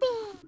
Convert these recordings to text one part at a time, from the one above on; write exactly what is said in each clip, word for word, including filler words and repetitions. Thank you.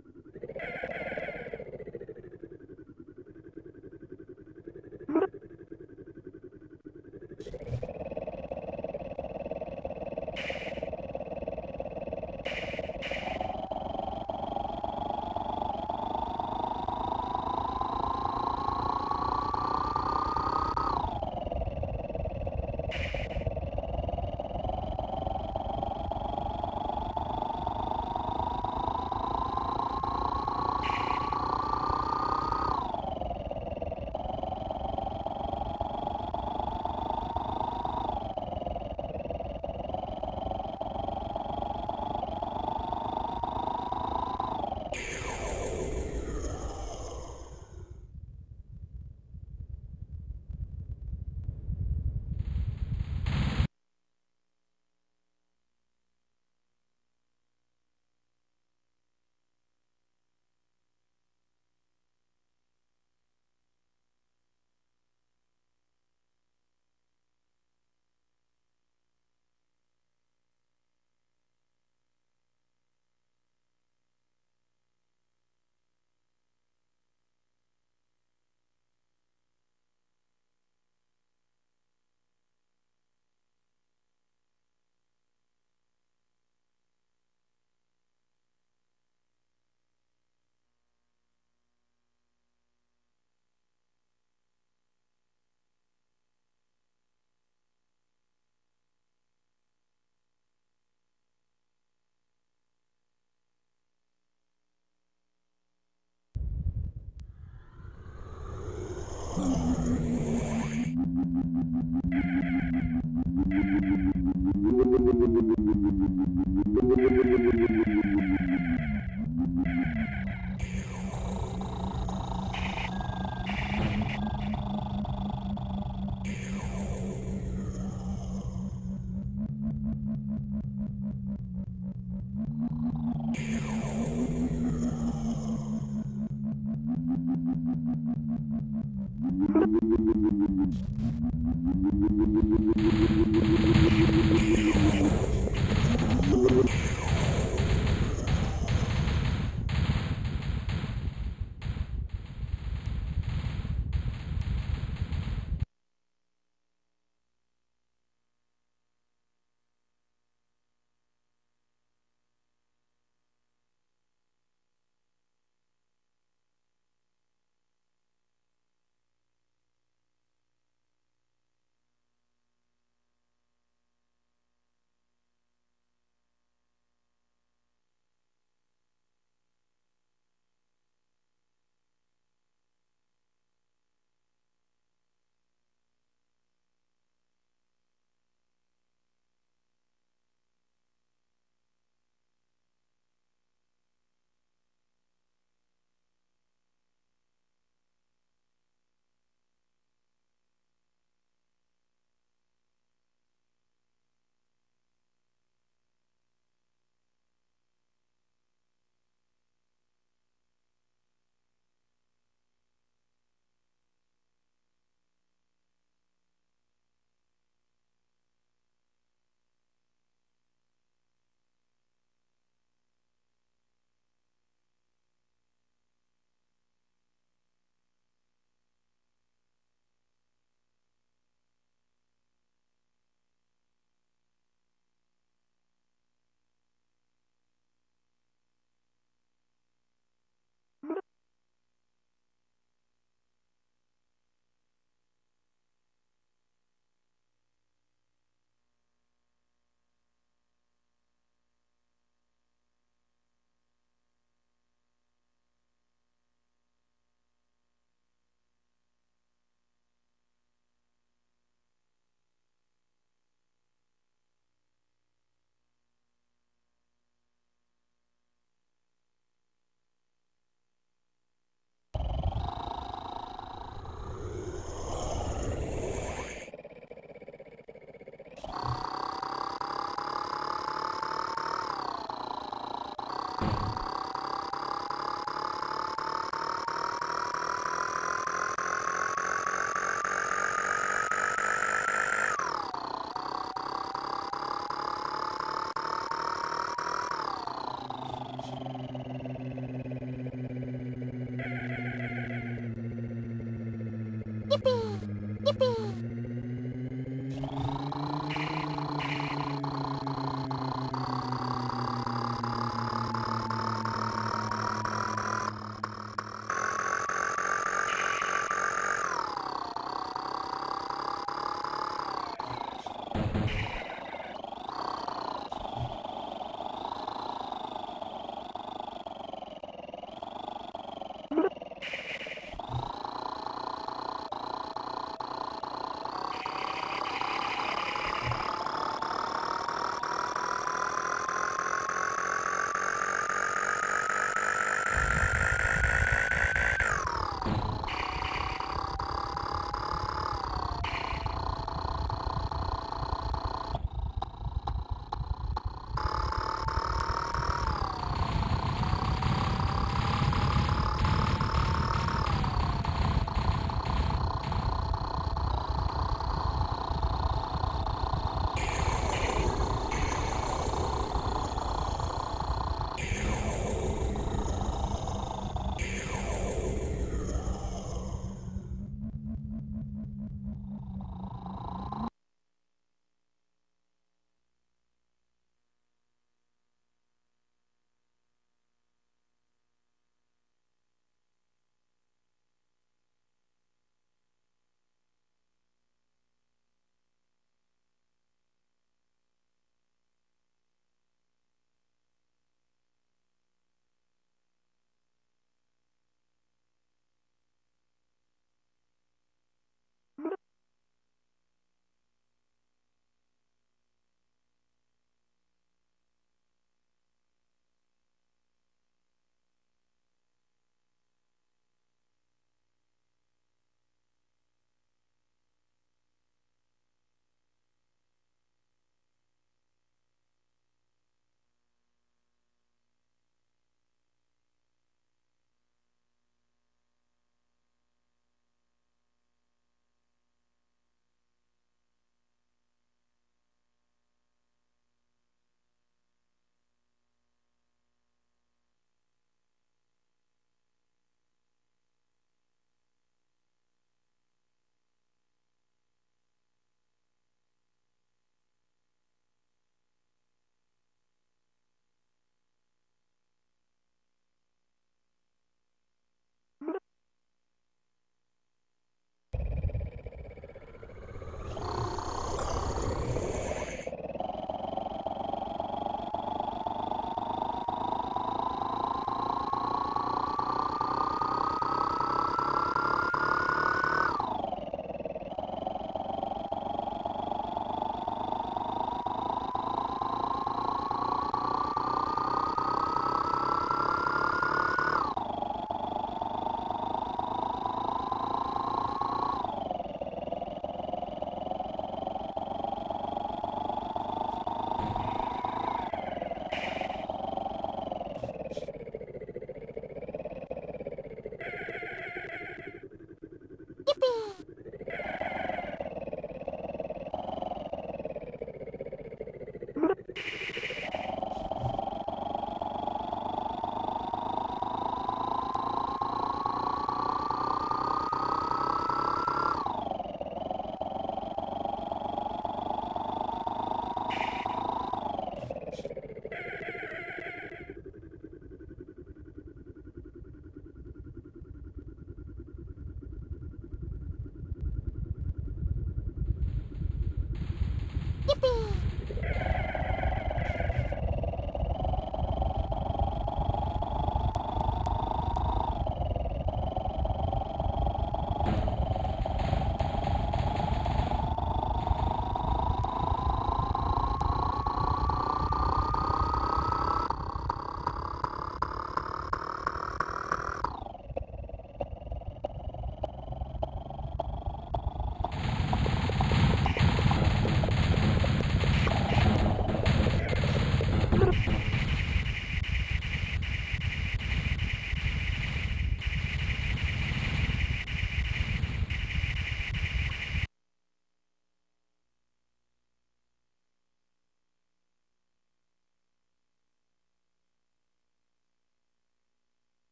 Yippee! Yippee! Yippee!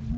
You.